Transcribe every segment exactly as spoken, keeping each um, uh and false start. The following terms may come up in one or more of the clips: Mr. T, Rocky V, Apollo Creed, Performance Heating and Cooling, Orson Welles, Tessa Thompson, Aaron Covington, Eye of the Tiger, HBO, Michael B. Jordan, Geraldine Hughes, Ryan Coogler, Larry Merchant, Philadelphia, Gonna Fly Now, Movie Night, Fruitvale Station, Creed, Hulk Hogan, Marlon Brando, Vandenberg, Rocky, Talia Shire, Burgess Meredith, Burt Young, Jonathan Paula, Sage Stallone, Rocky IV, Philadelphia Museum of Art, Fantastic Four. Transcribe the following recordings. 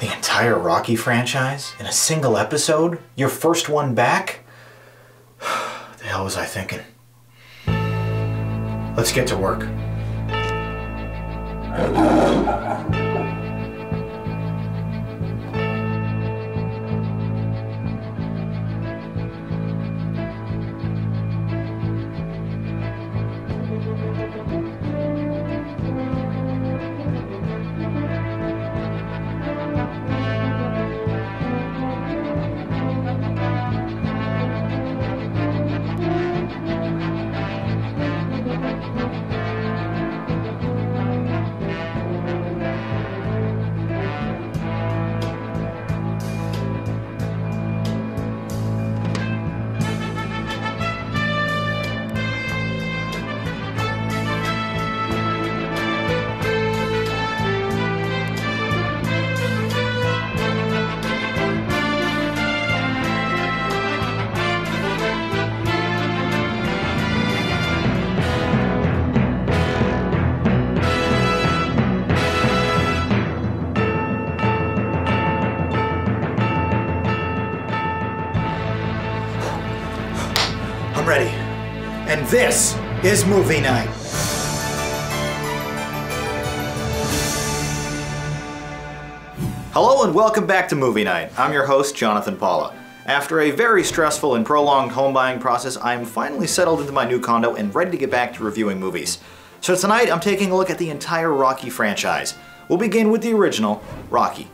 The entire Rocky franchise in a single episode? Your first one back? The hell was I thinking? Let's get to work. Ready. And this is movie night. Hello and welcome back to Movie Night. I'm your host, Jonathan Paula. After a very stressful and prolonged home buying process, I am finally settled into my new condo and ready to get back to reviewing movies. So tonight, I'm taking a look at the entire Rocky franchise. We'll begin with the original, Rocky.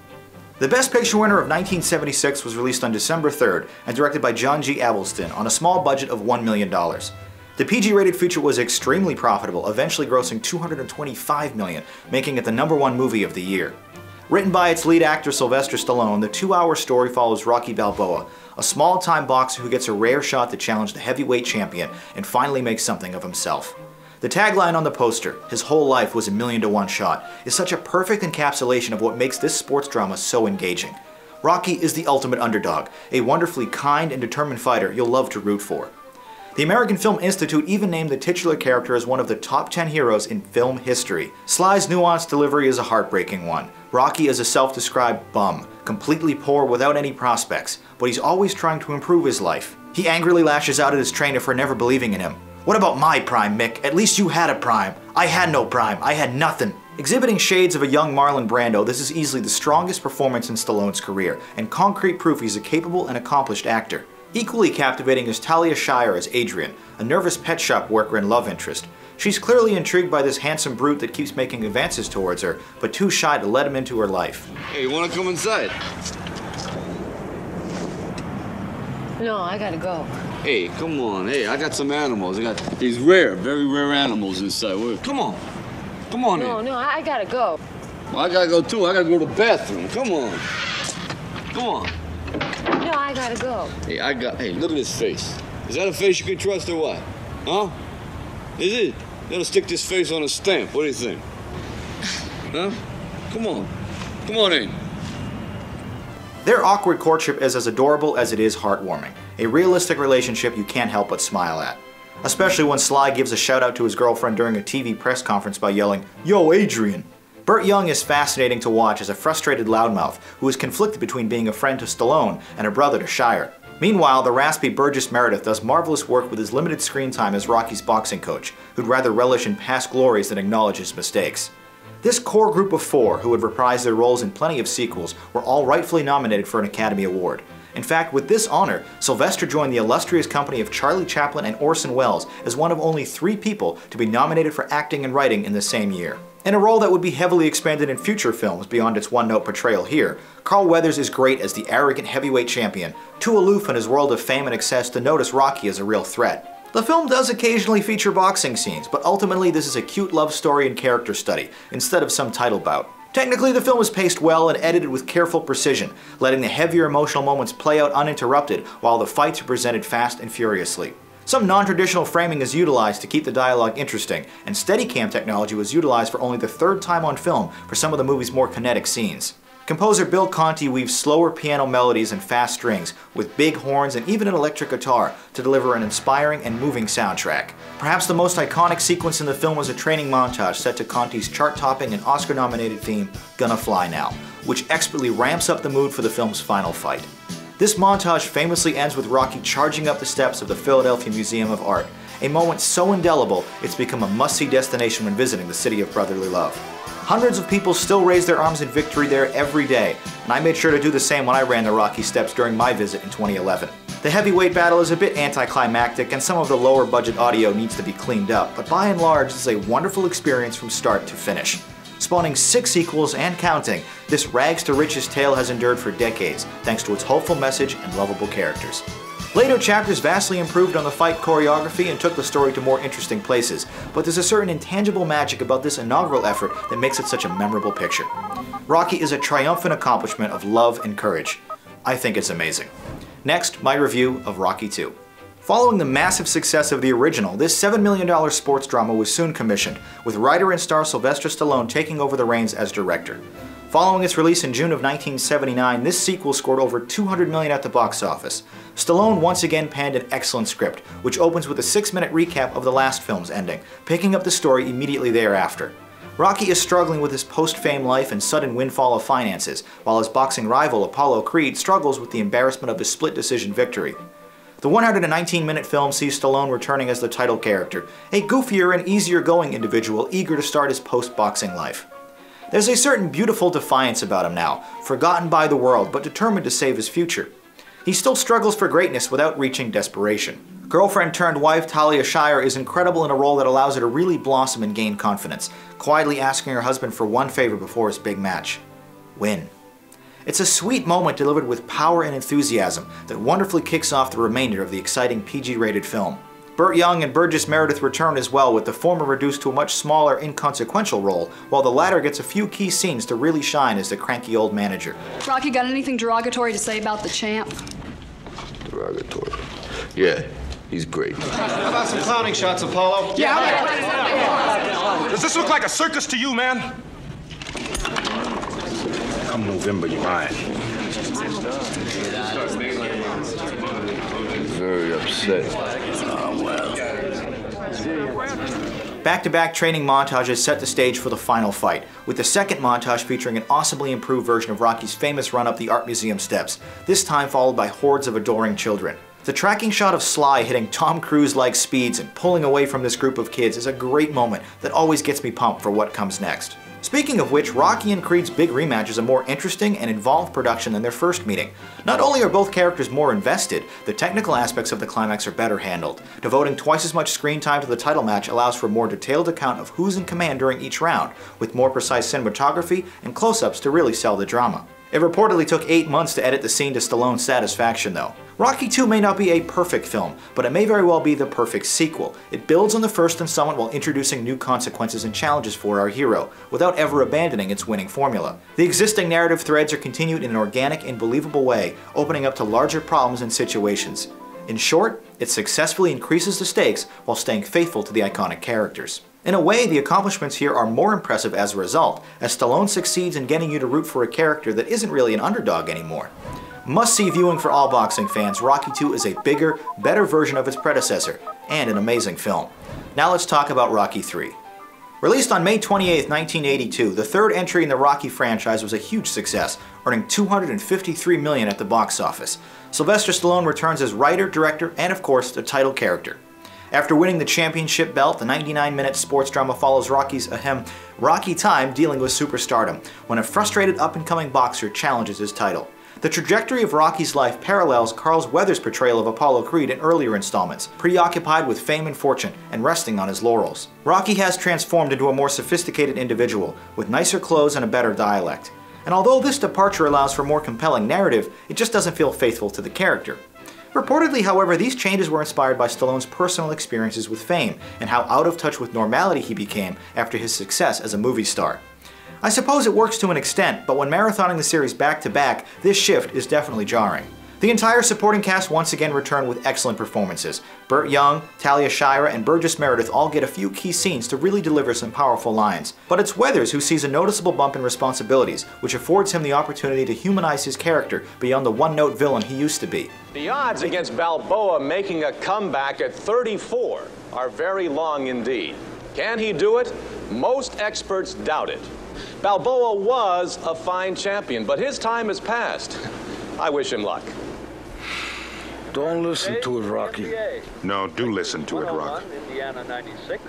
The Best Picture winner of nineteen seventy-six was released on December third and directed by John G. Avildsen on a small budget of one million dollars. The P G rated feature was extremely profitable, eventually grossing two hundred twenty-five million dollars, making it the number one movie of the year. Written by its lead actor Sylvester Stallone, the two-hour story follows Rocky Balboa, a small-time boxer who gets a rare shot to challenge the heavyweight champion and finally makes something of himself. The tagline on the poster, "His whole life was a million to one shot," is such a perfect encapsulation of what makes this sports drama so engaging. Rocky is the ultimate underdog, a wonderfully kind and determined fighter you'll love to root for. The American Film Institute even named the titular character as one of the top ten heroes in film history. Sly's nuanced delivery is a heartbreaking one. Rocky is a self-described bum, completely poor without any prospects, but he's always trying to improve his life. He angrily lashes out at his trainer for never believing in him. "What about my prime, Mick? At least you had a prime. I had no prime. I had nothing." Exhibiting shades of a young Marlon Brando, this is easily the strongest performance in Stallone's career, and concrete proof he's a capable and accomplished actor. Equally captivating is Talia Shire as Adrian, a nervous pet shop worker and love interest. She's clearly intrigued by this handsome brute that keeps making advances towards her, but too shy to let him into her life. "Hey, you wanna come inside?" "No, I gotta go." "Hey, come on. Hey, I got some animals. I got these rare, very rare animals inside. Come on. Come on in." "No, no, I gotta go." "Well, I gotta go too. I gotta go to the bathroom. Come on. Come on." "No, I gotta go." "Hey, I got, hey, look at this face. Is that a face you can trust or what? Huh? Is it? That'll stick this face on a stamp. What do you think? Huh? Come on. Come on in." Their awkward courtship is as adorable as it is heartwarming. A realistic relationship you can't help but smile at. Especially when Sly gives a shout out to his girlfriend during a T V press conference by yelling, "Yo, Adrian!" Burt Young is fascinating to watch as a frustrated loudmouth who is conflicted between being a friend to Stallone and a brother to Shire. Meanwhile, the raspy Burgess Meredith does marvelous work with his limited screen time as Rocky's boxing coach, who'd rather relish in past glories than acknowledge his mistakes. This core group of four, who had reprised their roles in plenty of sequels, were all rightfully nominated for an Academy Award. In fact, with this honor, Sylvester joined the illustrious company of Charlie Chaplin and Orson Welles as one of only three people to be nominated for acting and writing in the same year. In a role that would be heavily expanded in future films beyond its one-note portrayal here, Carl Weathers is great as the arrogant heavyweight champion, too aloof in his world of fame and excess to notice Rocky as a real threat. The film does occasionally feature boxing scenes, but ultimately this is a cute love story and character study, instead of some title bout. Technically, the film is paced well and edited with careful precision, letting the heavier emotional moments play out uninterrupted while the fights are presented fast and furiously. Some non-traditional framing is utilized to keep the dialogue interesting, and Steadicam technology was utilized for only the third time on film for some of the movie's more kinetic scenes. Composer Bill Conti weaves slower piano melodies and fast strings, with big horns and even an electric guitar to deliver an inspiring and moving soundtrack. Perhaps the most iconic sequence in the film was a training montage set to Conti's chart-topping and Oscar-nominated theme, "Gonna Fly Now," which expertly ramps up the mood for the film's final fight. This montage famously ends with Rocky charging up the steps of the Philadelphia Museum of Art, a moment so indelible it's become a must-see destination when visiting the city of brotherly love. Hundreds of people still raise their arms in victory there every day, and I made sure to do the same when I ran the Rocky steps during my visit in twenty eleven. The heavyweight battle is a bit anticlimactic and some of the lower budget audio needs to be cleaned up, but by and large it's a wonderful experience from start to finish. Spawning six sequels and counting, this rags to riches tale has endured for decades thanks to its hopeful message and lovable characters. Later chapters vastly improved on the fight choreography and took the story to more interesting places, but there's a certain intangible magic about this inaugural effort that makes it such a memorable picture. Rocky is a triumphant accomplishment of love and courage. I think it's amazing. Next, my review of Rocky two. Following the massive success of the original, this seven million dollar sports drama was soon commissioned, with writer and star Sylvester Stallone taking over the reins as director. Following its release in June of nineteen seventy-nine, this sequel scored over two hundred million dollars at the box office. Stallone once again penned an excellent script, which opens with a six minute recap of the last film's ending, picking up the story immediately thereafter. Rocky is struggling with his post-fame life and sudden windfall of finances, while his boxing rival Apollo Creed struggles with the embarrassment of his split decision victory. The one hundred nineteen minute film sees Stallone returning as the title character, a goofier and easier-going individual eager to start his post-boxing life. There's a certain beautiful defiance about him now, forgotten by the world but determined to save his future. He still struggles for greatness without reaching desperation. Girlfriend-turned-wife Talia Shire is incredible in a role that allows her to really blossom and gain confidence, quietly asking her husband for one favor before his big match: win. It's a sweet moment delivered with power and enthusiasm that wonderfully kicks off the remainder of the exciting P G rated film. Burt Young and Burgess Meredith return as well, with the former reduced to a much smaller, inconsequential role, while the latter gets a few key scenes to really shine as the cranky old manager. Rocky, got anything derogatory to say about the champ? Derogatory? Yeah, he's great. How about some clowning shots, Apollo? Yeah, yeah. Does this look like a circus to you, man? Come November, you're mine. Very upset. Back-to-back training montages set the stage for the final fight, with the second montage featuring an awesomely improved version of Rocky's famous run up the art museum steps, this time followed by hordes of adoring children. The tracking shot of Sly hitting Tom Cruise-like speeds and pulling away from this group of kids is a great moment that always gets me pumped for what comes next. Speaking of which, Rocky and Creed's big rematch is a more interesting and involved production than their first meeting. Not only are both characters more invested, the technical aspects of the climax are better handled. Devoting twice as much screen time to the title match allows for a more detailed account of who's in command during each round, with more precise cinematography and close-ups to really sell the drama. It reportedly took eight months to edit the scene to Stallone's satisfaction, though. Rocky two may not be a perfect film, but it may very well be the perfect sequel. It builds on the first installment while introducing new consequences and challenges for our hero, without ever abandoning its winning formula. The existing narrative threads are continued in an organic and believable way, opening up to larger problems and situations. In short, it successfully increases the stakes while staying faithful to the iconic characters. In a way, the accomplishments here are more impressive as a result, as Stallone succeeds in getting you to root for a character that isn't really an underdog anymore. Must-see viewing for all boxing fans, Rocky two is a bigger, better version of its predecessor, and an amazing film. Now let's talk about Rocky three. Released on May twenty-eighth, nineteen eighty-two, the third entry in the Rocky franchise was a huge success, earning two hundred fifty-three million dollars at the box office. Sylvester Stallone returns as writer, director, and of course, the title character. After winning the championship belt, the ninety-nine minute sports drama follows Rocky's, ahem, rocky time dealing with superstardom, when a frustrated up-and-coming boxer challenges his title. The trajectory of Rocky's life parallels Carl Weathers' portrayal of Apollo Creed in earlier installments, preoccupied with fame and fortune, and resting on his laurels. Rocky has transformed into a more sophisticated individual, with nicer clothes and a better dialect. And although this departure allows for more compelling narrative, it just doesn't feel faithful to the character. Reportedly, however, these changes were inspired by Stallone's personal experiences with fame, and how out of touch with normality he became after his success as a movie star. I suppose it works to an extent, but when marathoning the series back-to-back, this shift is definitely jarring. The entire supporting cast once again return with excellent performances. Burt Young, Talia Shire, and Burgess Meredith all get a few key scenes to really deliver some powerful lines. But it's Weathers who sees a noticeable bump in responsibilities, which affords him the opportunity to humanize his character beyond the one-note villain he used to be. The odds against Balboa making a comeback at thirty-four are very long indeed. Can he do it? Most experts doubt it. Balboa was a fine champion, but his time is past. I wish him luck. Don't listen to it, Rocky. No, do listen to it, Rocky.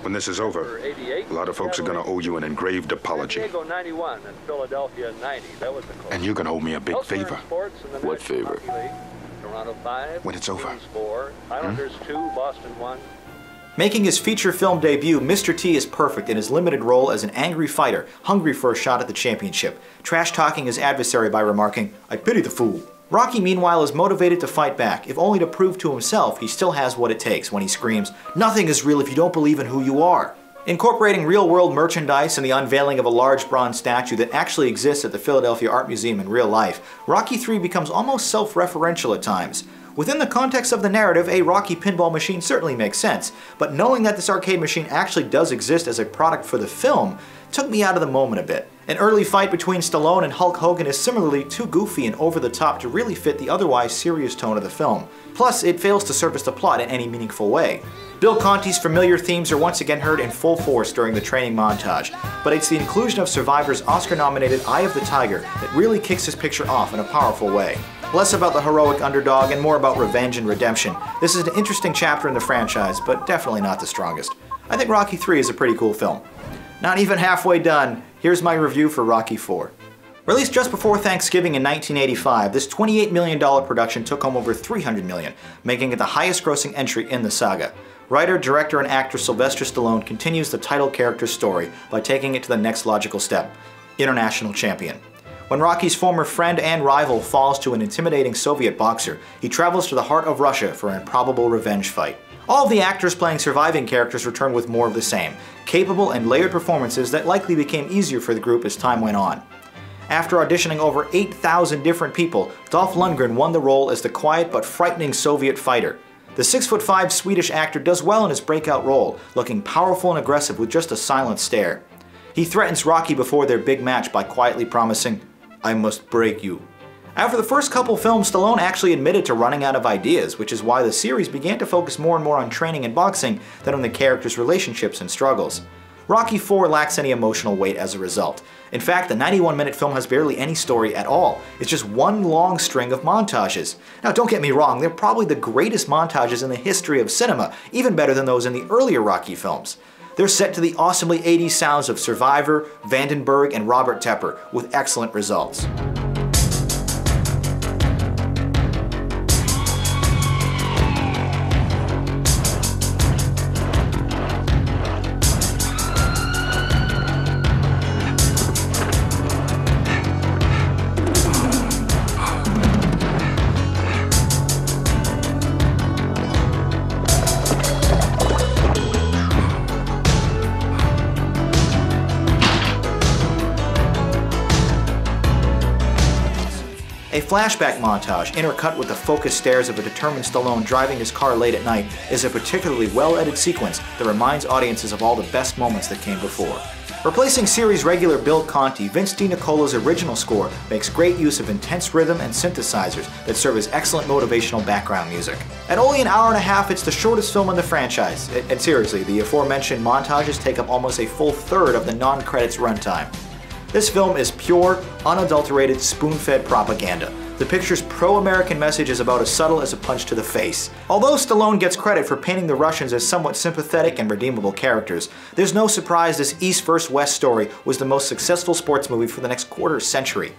When this is over, a lot of folks are going to owe you an engraved apology. And you're going to owe me a big favor. What favor? When it's over. Hmm? Making his feature film debut, Mister T is perfect in his limited role as an angry fighter, hungry for a shot at the championship, trash-talking his adversary by remarking, "I pity the fool." Rocky, meanwhile, is motivated to fight back, if only to prove to himself he still has what it takes when he screams, "Nothing is real if you don't believe in who you are." Incorporating real-world merchandise and the unveiling of a large bronze statue that actually exists at the Philadelphia Art Museum in real life, Rocky three becomes almost self-referential at times. Within the context of the narrative, a Rocky pinball machine certainly makes sense, but knowing that this arcade machine actually does exist as a product for the film took me out of the moment a bit. An early fight between Stallone and Hulk Hogan is similarly too goofy and over-the-top to really fit the otherwise serious tone of the film. Plus, it fails to surface the plot in any meaningful way. Bill Conti's familiar themes are once again heard in full force during the training montage, but it's the inclusion of Survivor's Oscar-nominated Eye of the Tiger that really kicks this picture off in a powerful way. Less about the heroic underdog and more about revenge and redemption. This is an interesting chapter in the franchise, but definitely not the strongest. I think Rocky three is a pretty cool film. Not even halfway done. Here's my review for Rocky four. Released just before Thanksgiving in nineteen eighty-five, this twenty-eight million dollar production took home over three hundred million dollars, making it the highest-grossing entry in the saga. Writer, director, and actor Sylvester Stallone continues the title character's story by taking it to the next logical step, international champion. When Rocky's former friend and rival falls to an intimidating Soviet boxer, he travels to the heart of Russia for an improbable revenge fight. All of the actors playing surviving characters return with more of the same, capable and layered performances that likely became easier for the group as time went on. After auditioning over eight thousand different people, Dolph Lundgren won the role as the quiet but frightening Soviet fighter. The six foot five Swedish actor does well in his breakout role, looking powerful and aggressive with just a silent stare. He threatens Rocky before their big match by quietly promising, "I must break you." After the first couple films, Stallone actually admitted to running out of ideas, which is why the series began to focus more and more on training and boxing than on the characters' relationships and struggles. Rocky four lacks any emotional weight as a result. In fact, the ninety-one minute film has barely any story at all. It's just one long string of montages. Now don't get me wrong, they're probably the greatest montages in the history of cinema, even better than those in the earlier Rocky films. They're set to the awesomely eighties sounds of Survivor, Vandenberg, and Robert Tepper, with excellent results. A flashback montage, intercut with the focused stares of a determined Stallone driving his car late at night, is a particularly well-edited sequence that reminds audiences of all the best moments that came before. Replacing series regular Bill Conti, Vince DiNicola's original score makes great use of intense rhythm and synthesizers that serve as excellent motivational background music. At only an hour and a half, it's the shortest film in the franchise, and seriously, the aforementioned montages take up almost a full third of the non-credits runtime. This film is pure, unadulterated, spoon-fed propaganda. The picture's pro-American message is about as subtle as a punch to the face. Although Stallone gets credit for painting the Russians as somewhat sympathetic and redeemable characters, there's no surprise this East versus West story was the most successful sports movie for the next quarter century.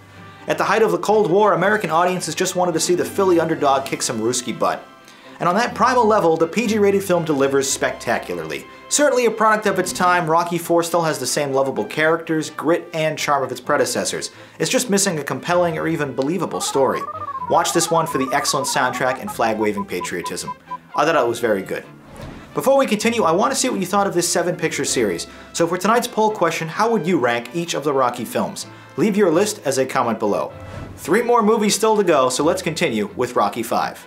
At the height of the Cold War, American audiences just wanted to see the Philly underdog kick some Ruski butt. And on that primal level, the P G rated film delivers spectacularly. Certainly a product of its time, Rocky four still has the same lovable characters, grit, and charm of its predecessors. It's just missing a compelling or even believable story. Watch this one for the excellent soundtrack and flag-waving patriotism. I thought it was very good. Before we continue, I want to see what you thought of this seven picture series. So for tonight's poll question, how would you rank each of the Rocky films? Leave your list as a comment below. Three more movies still to go, so let's continue with Rocky five.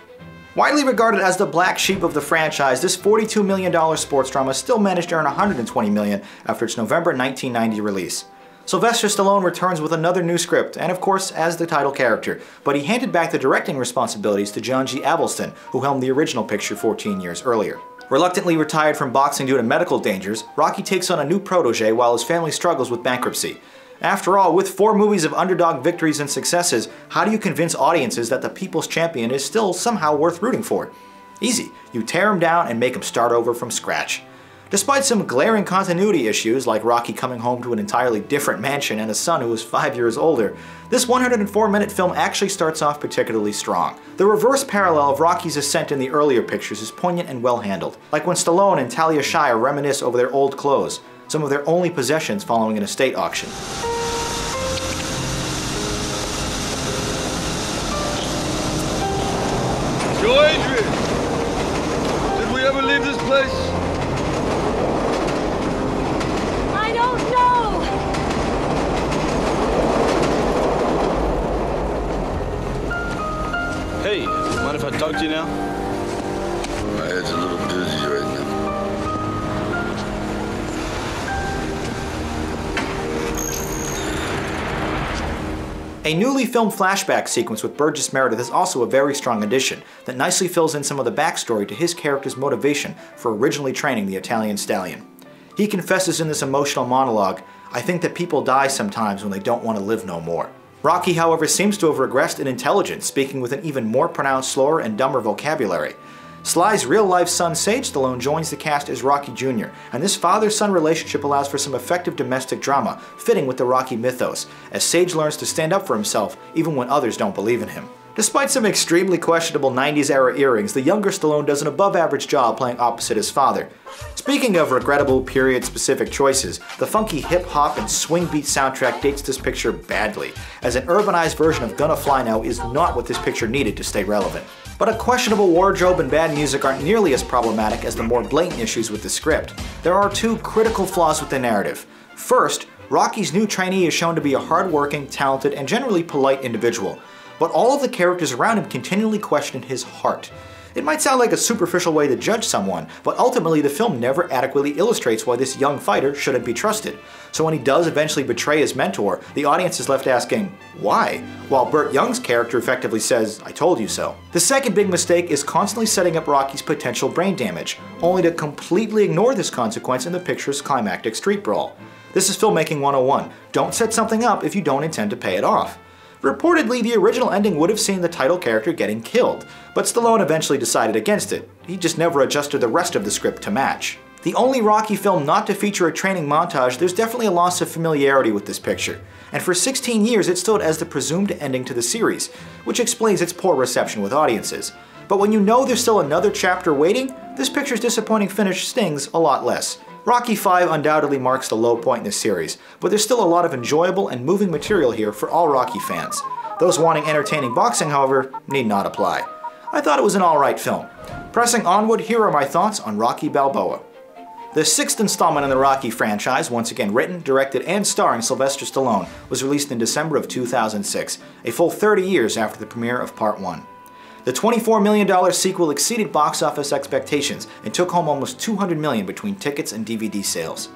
Widely regarded as the black sheep of the franchise, this forty-two million dollar sports drama still managed to earn one hundred twenty million dollars after its November nineteen ninety release. Sylvester Stallone returns with another new script, and of course as the title character, but he handed back the directing responsibilities to John G. Avildsen, who helmed the original picture fourteen years earlier. Reluctantly retired from boxing due to medical dangers, Rocky takes on a new protege while his family struggles with bankruptcy. After all, with four movies of underdog victories and successes, how do you convince audiences that the people's champion is still somehow worth rooting for? Easy. You tear him down and make him start over from scratch. Despite some glaring continuity issues, like Rocky coming home to an entirely different mansion and a son who was five years older, this one hundred four minute film actually starts off particularly strong. The reverse parallel of Rocky's ascent in the earlier pictures is poignant and well handled, like when Stallone and Talia Shire reminisce over their old clothes, some of their only possessions following an estate auction. Yo, Adrian! Did we ever leave this place? Hey, mind if I talk to you now? My head's a little busy right now. A newly filmed flashback sequence with Burgess Meredith is also a very strong addition that nicely fills in some of the backstory to his character's motivation for originally training the Italian stallion. He confesses in this emotional monologue, "I think that people die sometimes when they don't want to live no more." Rocky, however, seems to have regressed in intelligence, speaking with an even more pronounced slower and dumber vocabulary. Sly's real-life son Sage Stallone joins the cast as Rocky Junior, and this father-son relationship allows for some effective domestic drama, fitting with the Rocky mythos, as Sage learns to stand up for himself even when others don't believe in him. Despite some extremely questionable nineties era earrings, the younger Stallone does an above-average job playing opposite his father. Speaking of regrettable period-specific choices, the funky hip-hop and swing beat soundtrack dates this picture badly, as an urbanized version of Gonna Fly Now is not what this picture needed to stay relevant. But a questionable wardrobe and bad music aren't nearly as problematic as the more blatant issues with the script. There are two critical flaws with the narrative. First, Rocky's new trainee is shown to be a hard-working, talented, and generally polite individual, but all of the characters around him continually question his heart. It might sound like a superficial way to judge someone, but ultimately the film never adequately illustrates why this young fighter shouldn't be trusted. So when he does eventually betray his mentor, the audience is left asking, why? While Burt Young's character effectively says, I told you so. The second big mistake is constantly setting up Rocky's potential brain damage, only to completely ignore this consequence in the picture's climactic street brawl. This is filmmaking one oh one. Don't set something up if you don't intend to pay it off. Reportedly, the original ending would have seen the title character getting killed, but Stallone eventually decided against it. He just never adjusted the rest of the script to match. The only Rocky film not to feature a training montage, there's definitely a loss of familiarity with this picture, and for sixteen years it stood as the presumed ending to the series, which explains its poor reception with audiences. But when you know there's still another chapter waiting, this picture's disappointing finish stings a lot less. Rocky five undoubtedly marks the low point in this series, but there's still a lot of enjoyable and moving material here for all Rocky fans. Those wanting entertaining boxing, however, need not apply. I thought it was an alright film. Pressing onward, here are my thoughts on Rocky Balboa. The sixth installment in the Rocky franchise, once again written, directed, and starring Sylvester Stallone, was released in December of two thousand six, a full thirty years after the premiere of Part one. The twenty-four million dollar sequel exceeded box office expectations and took home almost two hundred million dollars between tickets and D V D sales.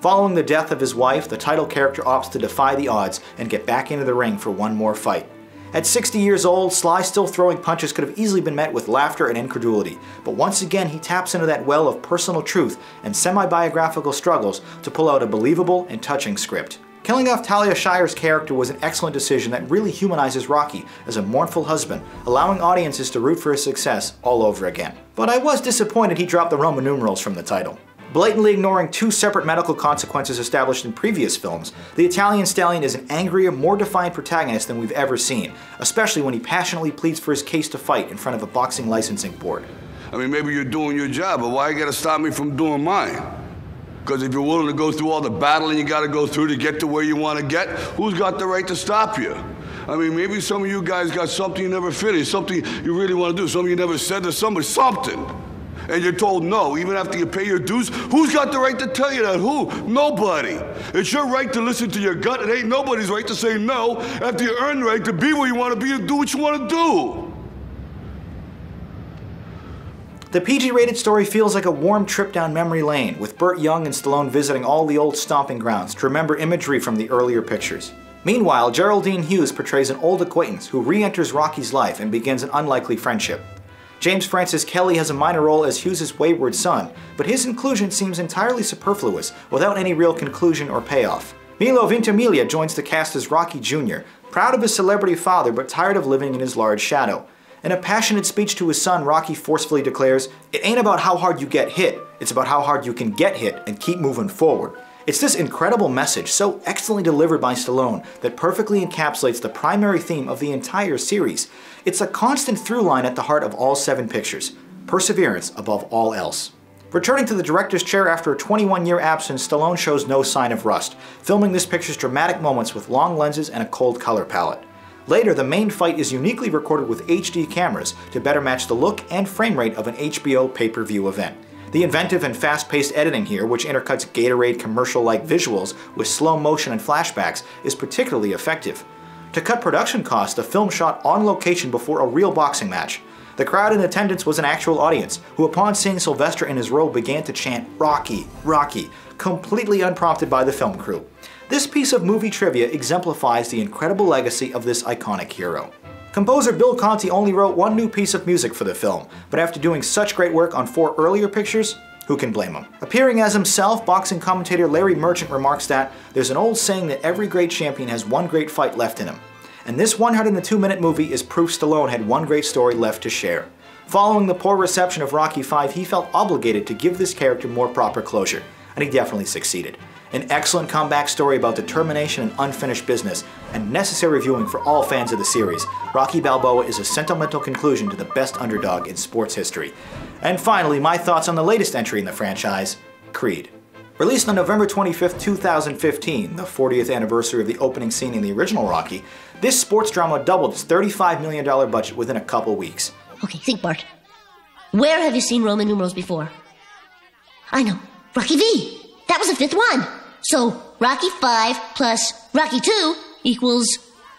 Following the death of his wife, the title character opts to defy the odds and get back into the ring for one more fight. At sixty years old, Sly still throwing punches could have easily been met with laughter and incredulity, but once again he taps into that well of personal truth and semi-biographical struggles to pull out a believable and touching script. Killing off Talia Shire's character was an excellent decision that really humanizes Rocky as a mournful husband, allowing audiences to root for his success all over again. But I was disappointed he dropped the Roman numerals from the title. Blatantly ignoring two separate medical consequences established in previous films, the Italian stallion is an angrier, more defiant protagonist than we've ever seen, especially when he passionately pleads for his case to fight in front of a boxing licensing board. I mean, maybe you're doing your job, but why you gotta stop me from doing mine? Because if you're willing to go through all the battling you got to go through to get to where you want to get, who's got the right to stop you? I mean, maybe some of you guys got something you never finished, something you really want to do, something you never said to somebody, something. And you're told no, even after you pay your dues. Who's got the right to tell you that? Who? Nobody. It's your right to listen to your gut. It ain't nobody's right to say no after you earn the right to be where you want to be and do what you want to do. The P G rated story feels like a warm trip down memory lane, with Burt Young and Stallone visiting all the old stomping grounds to remember imagery from the earlier pictures. Meanwhile, Geraldine Hughes portrays an old acquaintance who re-enters Rocky's life and begins an unlikely friendship. James Francis Kelly has a minor role as Hughes' wayward son, but his inclusion seems entirely superfluous, without any real conclusion or payoff. Milo Ventimiglia joins the cast as Rocky Junior, proud of his celebrity father but tired of living in his large shadow. In a passionate speech to his son, Rocky forcefully declares, "It ain't about how hard you get hit, it's about how hard you can get hit and keep moving forward." It's this incredible message, so excellently delivered by Stallone, that perfectly encapsulates the primary theme of the entire series. It's a constant through line at the heart of all seven pictures, perseverance above all else. Returning to the director's chair after a twenty-one year absence, Stallone shows no sign of rust, filming this picture's dramatic moments with long lenses and a cold color palette. Later, the main fight is uniquely recorded with H D cameras to better match the look and frame rate of an H B O pay-per-view event. The inventive and fast-paced editing here, which intercuts Gatorade commercial-like visuals with slow motion and flashbacks, is particularly effective. To cut production costs, the film shot on location before a real boxing match. The crowd in attendance was an actual audience, who upon seeing Sylvester in his role began to chant, "Rocky, Rocky," completely unprompted by the film crew. This piece of movie trivia exemplifies the incredible legacy of this iconic hero. Composer Bill Conti only wrote one new piece of music for the film, but after doing such great work on four earlier pictures, who can blame him? Appearing as himself, boxing commentator Larry Merchant remarks that there's an old saying that every great champion has one great fight left in him. And this one hundred two minute movie is proof Stallone had one great story left to share. Following the poor reception of Rocky five, he felt obligated to give this character more proper closure, and he definitely succeeded. An excellent comeback story about determination and unfinished business, and necessary viewing for all fans of the series. Rocky Balboa is a sentimental conclusion to the best underdog in sports history. And finally, my thoughts on the latest entry in the franchise, Creed. Released on November twenty-fifth, two thousand fifteen, the fortieth anniversary of the opening scene in the original Rocky, this sports drama doubled its thirty-five million dollar budget within a couple weeks. Okay, think, Bart. Where have you seen Roman numerals before? I know, Rocky V! That was the fifth one! So, Rocky five plus Rocky two equals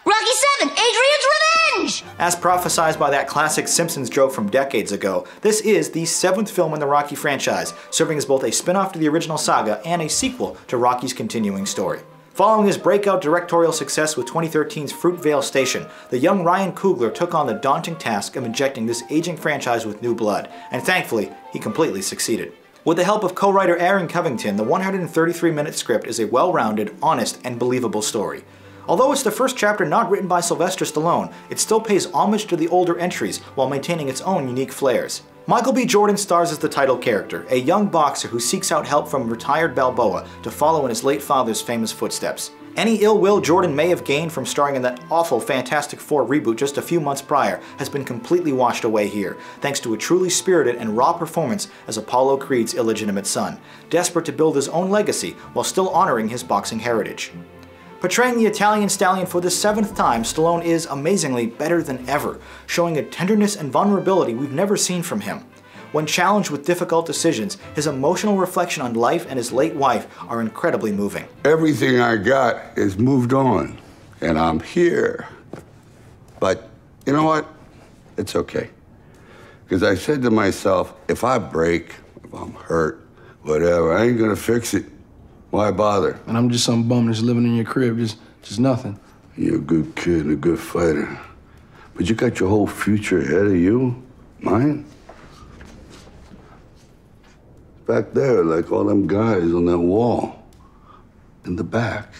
Rocky seven, Adrian's Revenge! As prophesized by that classic Simpsons joke from decades ago, this is the seventh film in the Rocky franchise, serving as both a spin-off to the original saga and a sequel to Rocky's continuing story. Following his breakout directorial success with twenty thirteen's Fruitvale Station, the young Ryan Coogler took on the daunting task of injecting this aging franchise with new blood, and thankfully, he completely succeeded. With the help of co-writer Aaron Covington, the one hundred thirty-three minute script is a well-rounded, honest, and believable story. Although it's the first chapter not written by Sylvester Stallone, it still pays homage to the older entries while maintaining its own unique flares. Michael B. Jordan stars as the title character, a young boxer who seeks out help from retired Balboa to follow in his late father's famous footsteps. Any ill will Jordan may have gained from starring in that awful Fantastic Four reboot just a few months prior has been completely washed away here, thanks to a truly spirited and raw performance as Apollo Creed's illegitimate son, desperate to build his own legacy while still honoring his boxing heritage. Portraying the Italian stallion for the seventh time, Stallone is, amazingly, better than ever, showing a tenderness and vulnerability we've never seen from him. When challenged with difficult decisions, his emotional reflection on life and his late wife are incredibly moving. Everything I got is moved on, and I'm here. But you know what? It's okay. Because I said to myself, if I break, if I'm hurt, whatever, I ain't gonna fix it. Why bother? And I'm just some bum that's living in your crib, just, just nothing. You're a good kid and a good fighter. But you got your whole future ahead of you, mine? Back there, like all them guys on that wall. In the back,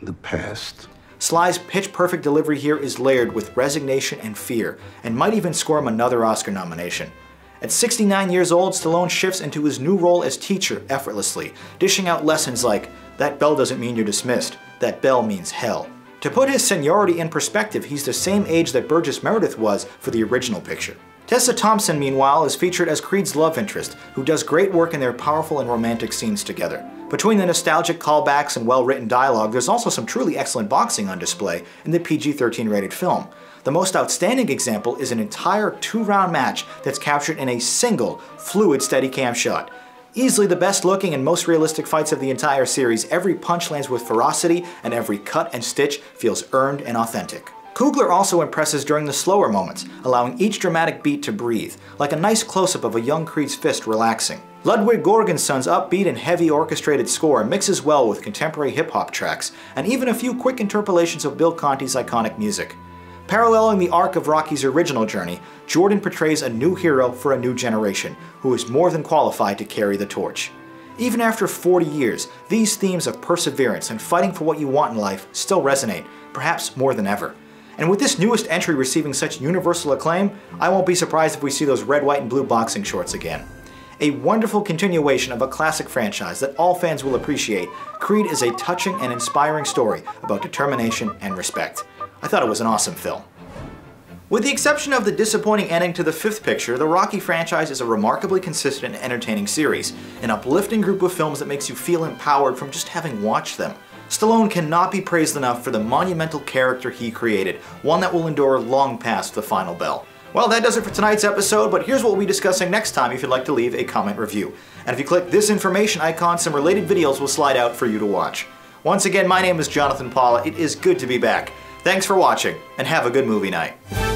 in the past. Sly's pitch-perfect delivery here is layered with resignation and fear, and might even score him another Oscar nomination. At sixty-nine years old, Stallone shifts into his new role as teacher effortlessly, dishing out lessons like, "That bell doesn't mean you're dismissed, that bell means hell." To put his seniority in perspective, he's the same age that Burgess Meredith was for the original picture. Tessa Thompson, meanwhile, is featured as Creed's love interest, who does great work in their powerful and romantic scenes together. Between the nostalgic callbacks and well-written dialogue, there's also some truly excellent boxing on display in the P G thirteen rated film. The most outstanding example is an entire two round match that's captured in a single, fluid steadicam shot. Easily the best looking and most realistic fights of the entire series, every punch lands with ferocity, and every cut and stitch feels earned and authentic. Coogler also impresses during the slower moments, allowing each dramatic beat to breathe, like a nice close-up of a young Creed's fist relaxing. Ludwig Göransson's upbeat and heavy orchestrated score mixes well with contemporary hip-hop tracks, and even a few quick interpolations of Bill Conti's iconic music. Paralleling the arc of Rocky's original journey, Jordan portrays a new hero for a new generation, who is more than qualified to carry the torch. Even after forty years, these themes of perseverance and fighting for what you want in life still resonate, perhaps more than ever. And with this newest entry receiving such universal acclaim, I won't be surprised if we see those red, white, and blue boxing shorts again. A wonderful continuation of a classic franchise that all fans will appreciate, Creed is a touching and inspiring story about determination and respect. I thought it was an awesome film. With the exception of the disappointing ending to the fifth picture, the Rocky franchise is a remarkably consistent and entertaining series, an uplifting group of films that makes you feel empowered from just having watched them. Stallone cannot be praised enough for the monumental character he created, one that will endure long past the final bell. Well, that does it for tonight's episode, but here's what we'll be discussing next time if you'd like to leave a comment review. And if you click this information icon, some related videos will slide out for you to watch. Once again, my name is Jonathan Paula. It is good to be back. Thanks for watching, and have a good movie night.